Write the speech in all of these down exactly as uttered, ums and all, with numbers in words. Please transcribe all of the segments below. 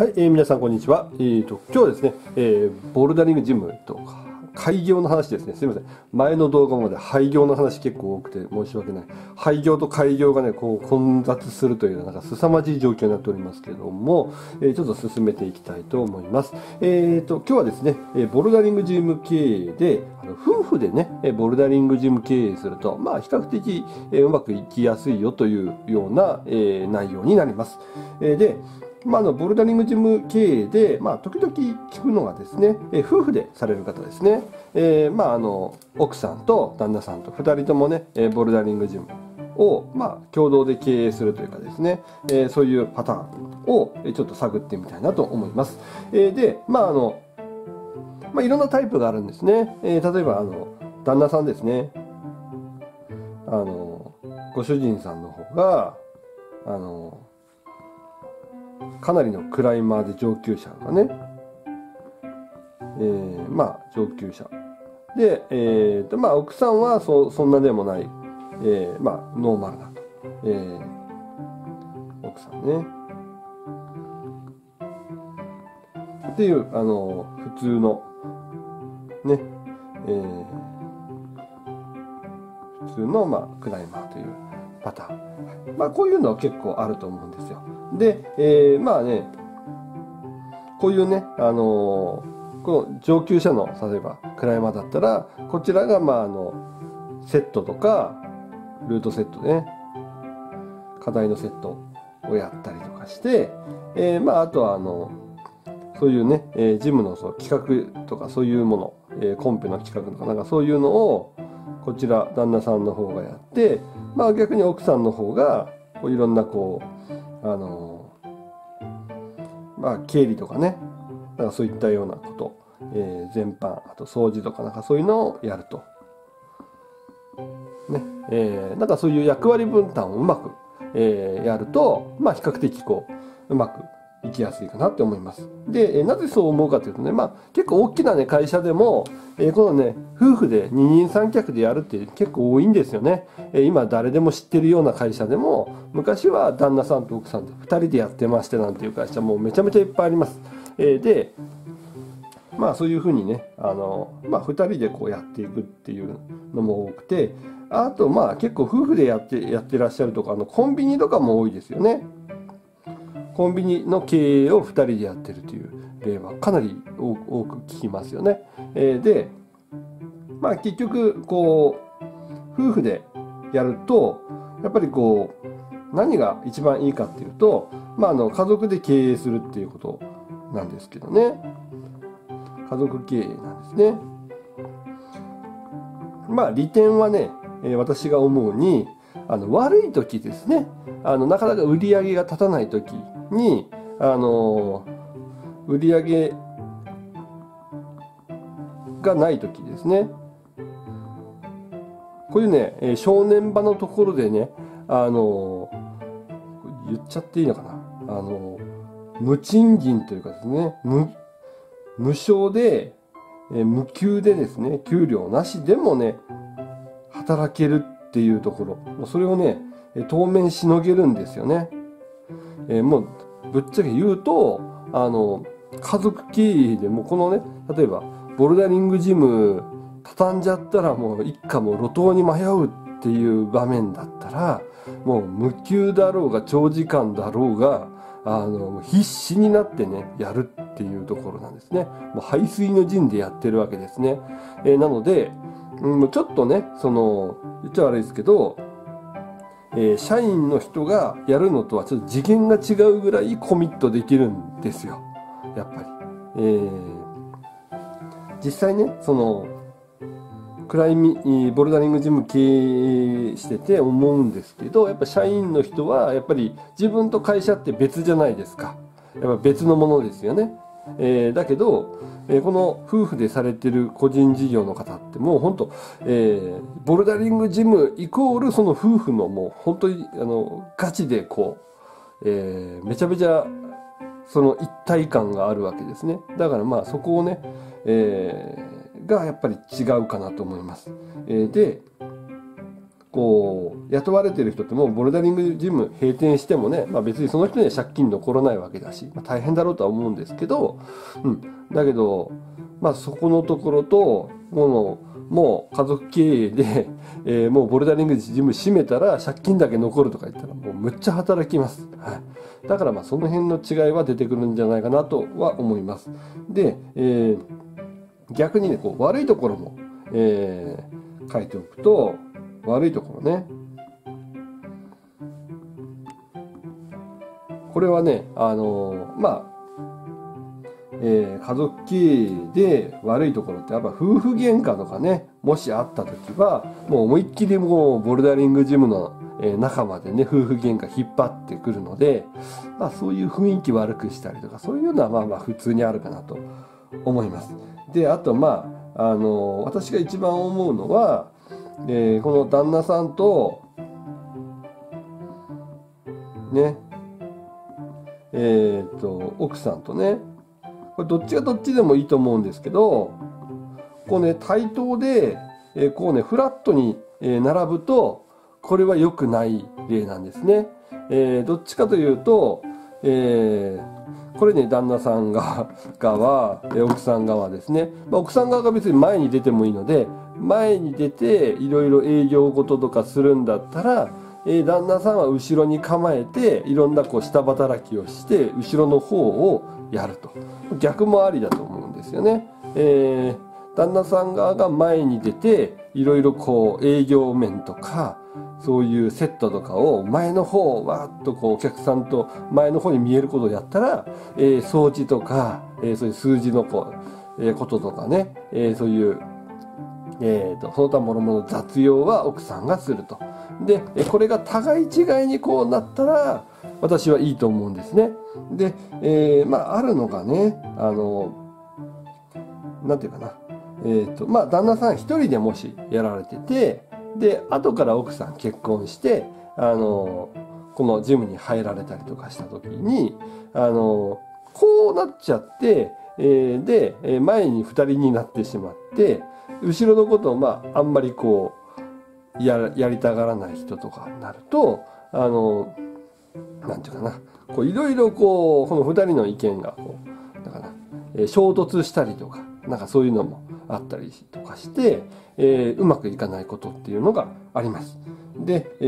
はい、えー、皆さんこんにちは。えーと、今日はですね、えー、ボルダリングジムとか、廃業の話ですね。すいません。前の動画まで廃業の話結構多くて申し訳ない。廃業と開業がね、こう混雑するという、なんか凄まじい状況になっておりますけども、えー、ちょっと進めていきたいと思います。えーと、今日はですね、えー、ボルダリングジム経営で、あの夫婦でね、ボルダリングジム経営すると、まあ比較的、えー、うまくいきやすいよというような、えー、内容になります。えー、で、まあ、あのボルダリングジム経営で、まあ、時々聞くのがですね、え夫婦でされる方ですね、えーまあ、あの奥さんと旦那さんとふたりともね、えボルダリングジムを、まあ、共同で経営するというかですね、えー、そういうパターンをちょっと探ってみたいなと思います。えー、で、まああのまあ、いろんなタイプがあるんですね。えー、例えばあの旦那さんですね、あのご主人さんの方があのかなりのクライマーで上級者がね、えー、まあ上級者で、えーとまあ、奥さんは そ, そんなでもない、えーまあ、ノーマルな、えー、奥さんねっていうあの普通のね、えー、普通の、まあ、クライマーというパターン、まあ、こういうのは結構あると思うんですよ。で、えー、まあね、こういうね、あのー、この上級者の、例えば、クライマーだったら、こちらが、まあ、あの、セットとか、ルートセットね、課題のセットをやったりとかして、えー、まあ、あとは、あの、そういうね、えー、ジムのそう企画とか、そういうもの、えー、コンペの企画とか、なんかそういうのを、こちら、旦那さんの方がやって、まあ、逆に奥さんの方が、こういろんな、こう、あのまあ、経理とかね、なんかそういったようなこと、えー、全般、あと掃除とかなんかそういうのをやると、ねえー、なんかそういう役割分担をうまく、えー、やると、まあ、比較的こううまくいきやすいかなって思います。で、なぜそう思うかというとね、まあ、結構大きな、ね、会社でも、えー、このね、夫婦で二人三脚でやるって結構多いんですよね。えー、今誰でも知ってるような会社でも、昔は旦那さんと奥さんで二人でやってましてなんていう会社もめちゃめちゃいっぱいあります。えー、で、まあそういうふうにね、あの、まあ二人でこうやっていくっていうのも多くて、あとまあ結構夫婦でやって、やってらっしゃるとか、あのコンビニとかも多いですよね。コンビニの経営をふたりでやってるという例はかなり多く聞きますよね。えー、で、まあ、結局こう夫婦でやるとやっぱりこう何が一番いいかっていうと、まあ、あの家族で経営するっていうことなんですけどね、家族経営なんですね。まあ利点はね、私が思うにあの悪い時ですね、あのなかなか売り上げが立たない時にあの売り上げがない時ですね、こういうね正念場のところでね、あの言っちゃっていいのかな、あの無賃金というかですね、 無, 無償で無給でですね、給料なしでもね働けるっていうところ、それをね当面しのげるんですよね。えー、もうぶっちゃけ言うとあの家族経営でもこのね、例えばボルダリングジム畳んじゃったらもう一家も路頭に迷うっていう場面だったら、もう無給だろうが長時間だろうがあの必死になってねやるっていうところなんですね。もう背水の陣でやってるわけですね。えー、なので、うん、ちょっとねその言っちゃ悪いですけど、えー、社員の人がやるのとはちょっと次元が違うぐらいコミットできるんですよ、やっぱり。えー、実際ね、そのクライミボルダリングジム経営してて思うんですけど、やっぱ社員の人はやっぱり自分と会社って別じゃないですか、やっぱ別のものですよね。えー、だけど、えー、この夫婦でされてる個人事業の方ってもう本当、えー、ボルダリングジムイコールその夫婦のもう本当にあのガチでこう、えー、めちゃめちゃその一体感があるわけですね。だからまあそこをね、えー、がやっぱり違うかなと思います。えー、で、こう雇われてる人ってもうボルダリングジム閉店してもね、まあ、別にその人には借金残らないわけだし、まあ、大変だろうとは思うんですけど、うん、だけど、まあ、そこのところともう、もう家族経営で、えー、もうボルダリングジム閉めたら借金だけ残るとか言ったらもうむっちゃ働きます、はい、だからまあその辺の違いは出てくるんじゃないかなとは思います。で、えー、逆にねこう悪いところも、えー、書いておくと、悪いところね、これはねあのー、まあえー、家族経営で悪いところってやっぱ夫婦喧嘩とかね、もしあった時はもう思いっきりもうボルダリングジムの中までね夫婦喧嘩引っ張ってくるので、まあ、そういう雰囲気悪くしたりとかそういうのはまあまあ普通にあるかなと思います。であとまあ、あのー、私が一番思うのは、えー、この旦那さんとねえー、と奥さんとね、これどっちがどっちでもいいと思うんですけど、こうね対等で、えー、こうねフラットに並ぶとこれは良くない例なんですね。えー、どっちかというと、えー、これね旦那さん側側奥さん側ですね、まあ、奥さん側が別に前に出てもいいので。前に出ていろいろ営業事とかするんだったら、えー、旦那さんは後ろに構えていろんなこう下働きをして後ろの方をやると、逆もありだと思うんですよね。えー、旦那さん側が前に出ていろいろこう営業面とかそういうセットとかを前の方をわーっとこうお客さんと前の方に見えることをやったら、えー、掃除とか、えー、そういう数字のこう、えー、こととかね、えー、そういうえーとその他もろもろ雑用は奥さんがすると。でこれが互い違いにこうなったら私はいいと思うんですね。で、えー、まああるのがねあのなんていうかな、えーとまあ旦那さん一人でもしやられてて、で後から奥さん結婚してあのこのジムに入られたりとかした時にあのこうなっちゃって、えー、で前に二人になってしまって。後ろのことをまああんまりこう や, やりたがらない人とかになるとあのなんていうかな、こういろいろこうこのふたりの意見がこうだから、えー、衝突したりとかなんかそういうのもあったりとかして、えー、うまくいかないことっていうのがあります。で、え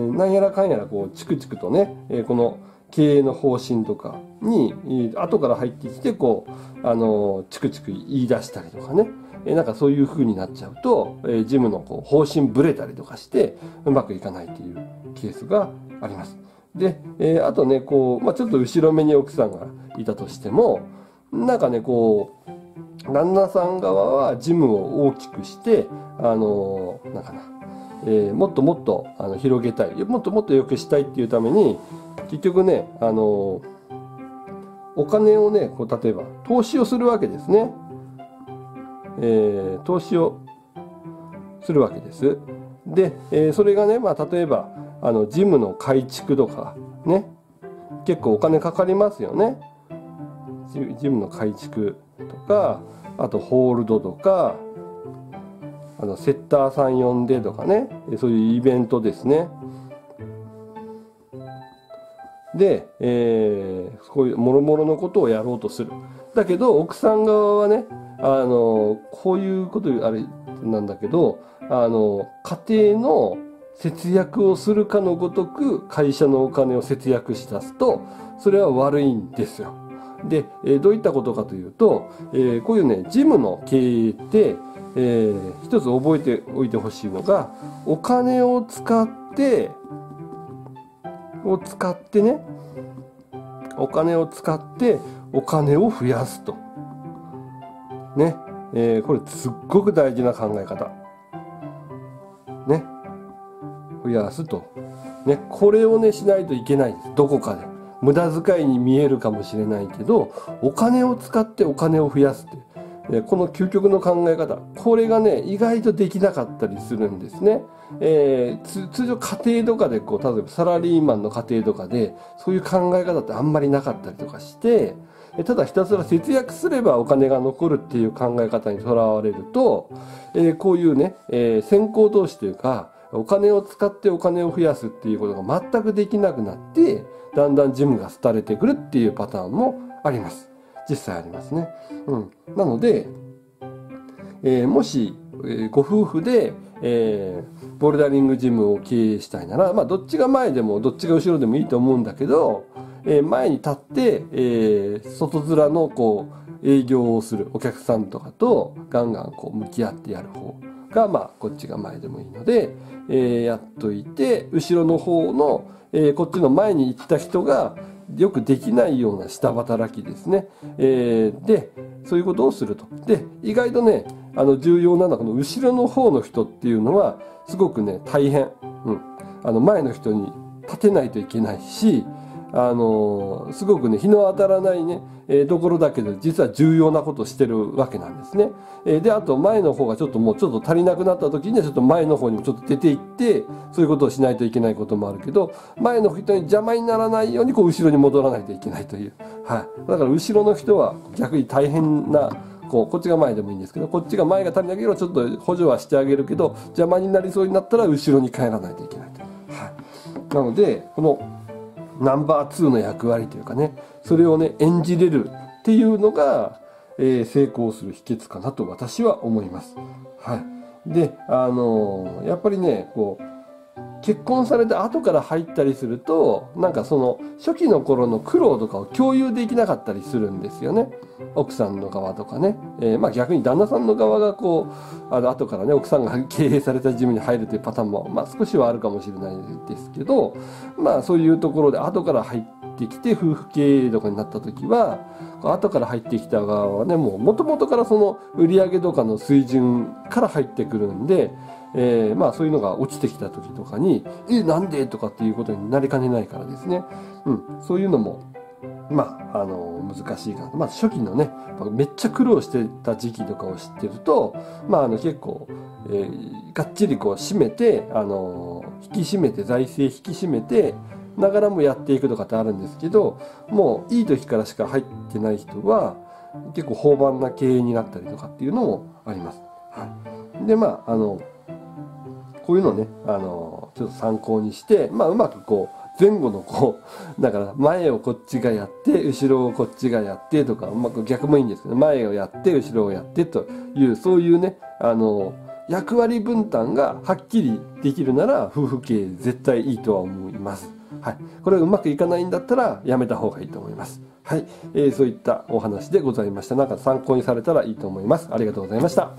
ー、なんやらかんやらこうチクチクとね、えー、この経営の方針とかに後から入ってきてこうあのチクチク言い出したりとかね。なんかそういう風になっちゃうとジムのこう方針ぶれたりとかしてうまくいかないっていうケースがあります。で、えー、あとねこう、まあ、ちょっと後ろめに奥さんがいたとしてもなんかねこう旦那さん側はジムを大きくしてあのー、なんかな、えー、もっともっとあの広げたい、もっともっと良くしたいっていうために結局ねあのー、お金をねこう例えば投資をするわけですね。えー、投資をするわけです。で、えー、それがね、まあ、例えばあのジムの改築とかね結構お金かかりますよね。ジ、ジムの改築とかあとホールドとかあのセッターさん呼んでとかね、そういうイベントですね。で、えー、こういうもろもろのことをやろうとする。だけど奥さん側はねあのこういうことあれなんだけどあの家庭の節約をするかのごとく会社のお金を節約しだすとそれは悪いんですよ。で、えー、どういったことかというと、えー、こういうねジムの経営って、えー、一つ覚えておいてほしいのがお金を使ってを使ってねお金を使ってお金を増やすと。ねえー、これすっごく大事な考え方。ね、増やすと、ね、これをねしないといけないです。どこかで無駄遣いに見えるかもしれないけどお金を使ってお金を増やすって、えー、この究極の考え方、これがね意外とできなかったりするんですね。えー、つ通常家庭とかでこう例えばサラリーマンの家庭とかでそういう考え方ってあんまりなかったりとかして。ただひたすら節約すればお金が残るっていう考え方にとらわれると、えー、こういうね、えー、先行投資というかお金を使ってお金を増やすっていうことが全くできなくなって、だんだんジムが廃れてくるっていうパターンもあります。実際ありますね。うん。なので、えー、もし、ご夫婦で、えー、ボルダリングジムを経営したいなら、まあ、どっちが前でもどっちが後ろでもいいと思うんだけど、えー、前に立って、えー、外面のこう営業をするお客さんとかとガンガンこう向き合ってやる方が、まあ、こっちが前でもいいので、えー、やっといて、後ろの方の、えー、こっちの前に行った人がよくできないような下働きですね。えー、で、そういうことをすると。で、意外とね、あの重要なのはこの後ろの方の人っていうのはすごくね大変、うん、あの前の人に立てないといけないし、あのー、すごくね日の当たらないね、えー、ところだけど実は重要なことをしてるわけなんですね。えー、であと前の方がちょっともうちょっと足りなくなった時にはちょっと前の方にもちょっと出ていってそういうことをしないといけないこともあるけど、前の人に邪魔にならないようにこう後ろに戻らないといけないという、はい、だから後ろの人は逆に大変な。こうこっちが前でもいいんですけど、こっちが前が足りなければちょっと補助はしてあげるけど、邪魔になりそうになったら後ろに帰らないといけないと、はい、なのでこのナンバーツーの役割というかね、それをね演じれるっていうのが、えー、成功する秘訣かなと私は思います。はい、で、あのー、やっぱりねこう結婚されて後から入ったりすると、なんかその初期の頃の苦労とかを共有できなかったりするんですよね。奥さんの側とかね、えー、まあ逆に旦那さんの側がこうあの後からね奥さんが経営されたジムに入るというパターンもまあ少しはあるかもしれないですけど、まあそういうところで後から入ってきて夫婦経営とかになった時は、後から入ってきた側はねもう元々からその売り上げとかの水準から入ってくるんで。えー、まあそういうのが落ちてきた時とかに「えなんで?」とかっていうことになりかねないからですね、うん、そういうのもまあ、あの難しいかな、まあ、初期のねめっちゃ苦労してた時期とかを知ってると、まあ、あの結構、えー、がっちりこう締めて、あの引き締めて財政引き締めてながらもやっていくとかってあるんですけど、もういい時からしか入ってない人は結構豊満な経営になったりとかっていうのもあります。はい、でまああのこういうのをね、あのちょっと参考にして、まあ、うまくこう前後のこうだから前をこっちがやって後ろをこっちがやってとか、うまく逆もいいんですけど、前をやって後ろをやってというそういうねあの役割分担がはっきりできるなら夫婦経営絶対いいとは思います。はい、これがうまくいかないんだったらやめた方がいいと思います。はい、えー、そういったお話でございました。なんか参考にされたらいいと思います。ありがとうございました。